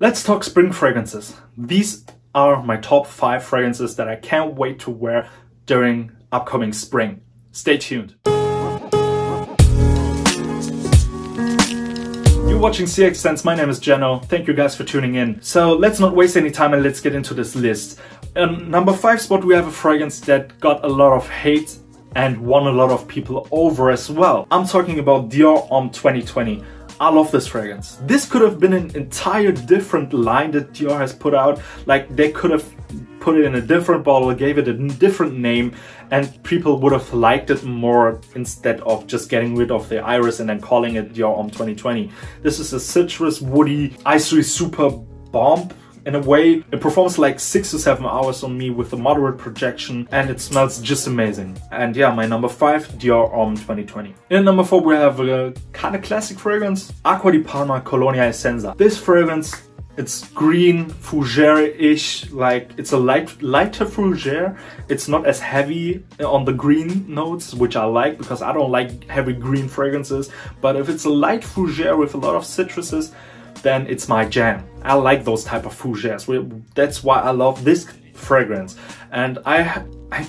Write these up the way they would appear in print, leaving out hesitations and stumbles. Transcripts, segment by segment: Let's talk spring fragrances. These are my top 5 fragrances that I can't wait to wear during upcoming spring. Stay tuned. You're watching CX Sense, my name is Jeno. Thank you guys for tuning in. So let's not waste any time and let's get into this list. In number 5 spot we have a fragrance that got a lot of hate and won a lot of people over as well. I'm talking about Dior Homme 2020. I love this fragrance. This could have been an entire different line that Dior has put out. Like, they could have put it in a different bottle, gave it a different name, and people would have liked it more instead of just getting rid of the iris and then calling it Dior Homme 2020. This is a citrus, woody, icy super bomb. In a way, it performs like 6 or 7 hours on me with a moderate projection, and it smells just amazing. And yeah, my number 5, Dior Homme 2020. In number 4, we have a kind of classic fragrance, Acqua di Parma Colonia Essenza. This fragrance, it's green, fougere-ish, like it's a lighter fougere. It's not as heavy on the green notes, which I like because I don't like heavy green fragrances. But if it's a light fougere with a lot of citruses, then it's my jam. I like those type of fougères. That's why I love this fragrance. And I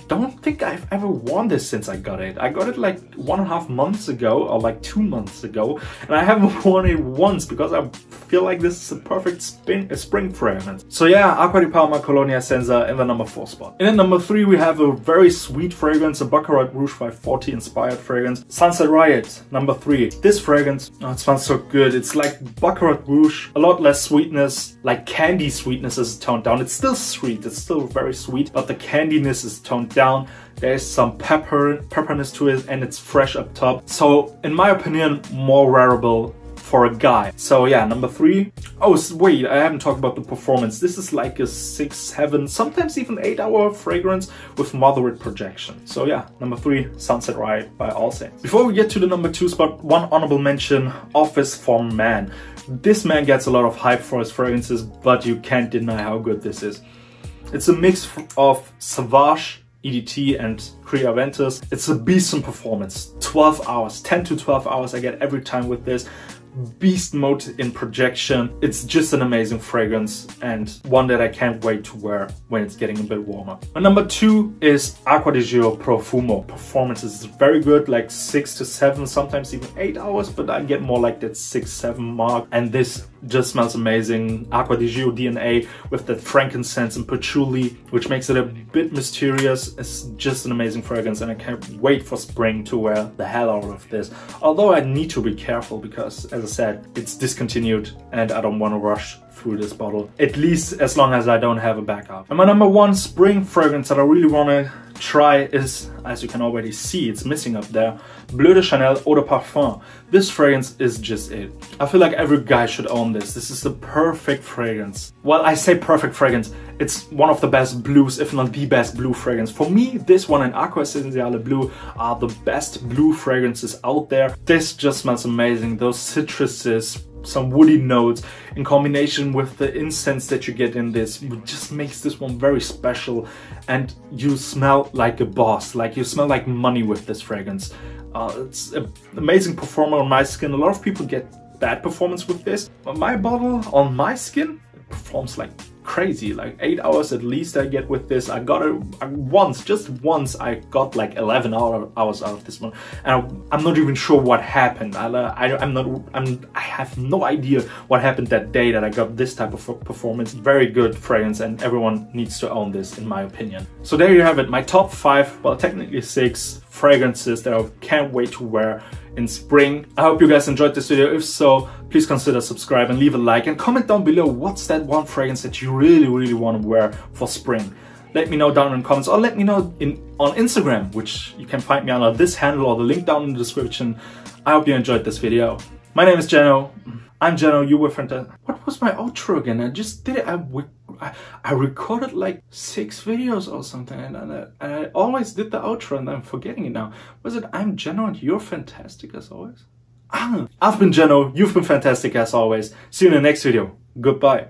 don't think I've ever worn this since I got it. I got it like 1.5 months ago, or like 2 months ago, and I haven't worn it once because I feel like this is a perfect spring fragrance. So yeah, Acqua di Parma Colonia Essenza in the number 4 spot. And in number 3 we have a very sweet fragrance, a Baccarat Rouge 540 inspired fragrance, Sunset Riot, number 3. This fragrance, oh, it smells so good. It's like Baccarat Rouge, a lot less sweetness, like candy sweetness is toned down. It's still sweet, it's still very sweet, but the candiness is toned down. There's some pepperness to it, and it's fresh up top. So in my opinion, more wearable for a guy. So yeah, number 3. Oh wait, I haven't talked about the performance. This is like a 6, 7, sometimes even 8-hour fragrance with moderate projection. So yeah, number 3, Sunset Riot by All Saints. Before we get to the number 2 spot, one honorable mention, Office for Man. This man gets a lot of hype for his fragrances, but you can't deny how good this is. It's a mix of Savage, EDT and Creed Aventus. It's a beastly performance, 12 hours, 10 to 12 hours I get every time with this. Beast mode in projection. It's just an amazing fragrance and one that I can't wait to wear when it's getting a bit warmer. And number 2 is Acqua Di Gio Profumo. Performance is very good, like 6 to 7, sometimes even 8 hours, but I get more like that 6-7 mark, and this just smells amazing. Acqua Di Gio DNA with that frankincense and patchouli, which makes it a bit mysterious. It's just an amazing fragrance, and I can't wait for spring to wear the hell out of this. Although I need to be careful because, as I said, it's discontinued and I don't want to rush through this bottle, at least as long as I don't have a backup. And my number 1 spring fragrance that I really want to try is, as you can already see, it's missing up there, Bleu de Chanel Eau de Parfum. This fragrance is just it. I feel like every guy should own this. This is the perfect fragrance. Well, I say perfect fragrance. It's one of the best blues, if not the best blue fragrance. For me, this one and Aqua Essentiale Blue are the best blue fragrances out there. This just smells amazing. Those citruses, some woody notes in combination with the incense that you get in this, it just makes this one very special, and you smell like a boss, like you smell like money with this fragrance. It's an amazing performer on my skin. A lot of people get bad performance with this. My bottle on my skin, it performs like crazy, like 8 hours at least I get with this. I got like 11 hours out of this one, and I'm not even sure what happened. I have no idea what happened that day that I got this type of performance. Very good fragrance, and everyone needs to own this in my opinion. So there you have it, my top 5, well technically 6 fragrances that I can't wait to wear in spring. I hope you guys enjoyed this video. If so, please consider subscribing and leave a like, and comment down below what's that one fragrance that you really want to wear for spring. Let me know down in the comments, or let me know on Instagram, which you can find me under this handle or the link down in the description. I hope you enjoyed this video. My name is Jeno. I'm Jeno, you were fantastic. What was my outro again? I just did it. I recorded like 6 videos or something, and I always did the outro and I'm forgetting it now. Was it I'm Jeno and you're fantastic as always? I've been Jeno, you've been fantastic as always. See you in the next video. Goodbye.